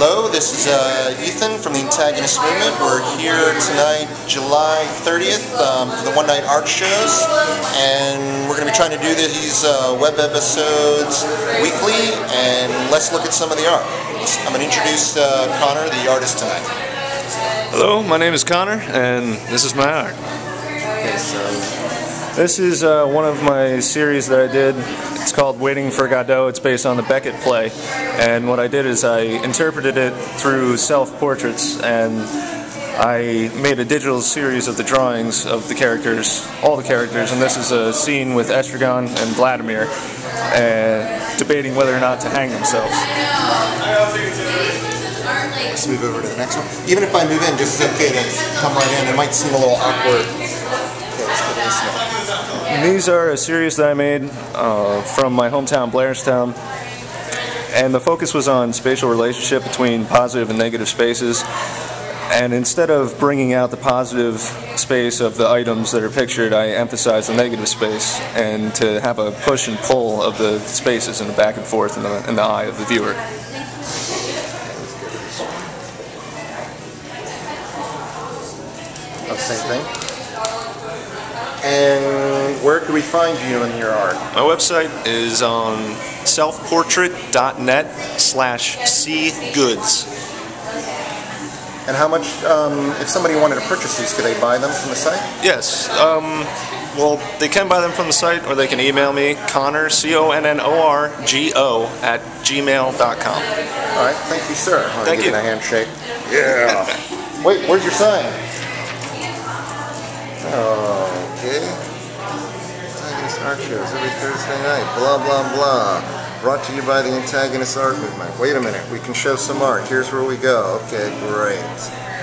Hello, this is Ethan from the Antagonist Movement. We're here tonight, July 30th, for the One Night Art Shows, and we're going to be trying to do these web episodes weekly, and let's look at some of the art. I'm going to introduce Connor, the artist, tonight. Hello, my name is Connor, and this is my art. Okay, so this is one of my series that I did. It's called Waiting for Godot. It's based on the Beckett play. And what I did is I interpreted it through self-portraits, and I made a digital series of the drawings of the characters, all the characters, and this is a scene with Estragon and Vladimir debating whether or not to hang themselves. Let's move over to the next one. Even if I move in, just okay to come right in. It might seem a little awkward. These are a series that I made from my hometown, Blairstown, and the focus was on spatial relationship between positive and negative spaces, and instead of bringing out the positive space of the items that are pictured, I emphasize the negative space, and to have a push and pull of the spaces and the back and forth in the eye of the viewer. Oh, same thing. And where can we find you in your art? My website is on selfportrait.net/cgoods. And how much, if somebody wanted to purchase these, could they buy them from the site? Yes. Well, they can buy them from the site, or they can email me, Connor, CONNORGO@gmail.com. All right. Thank you, sir. Thank you. Give me a handshake. Yeah. Wait, where's your sign? Oh. Okay. Antagonist Art Shows every Thursday night. Blah, blah, blah. Brought to you by the Antagonist Art Movement. Wait a minute. We can show some art. Here's where we go. Okay, great.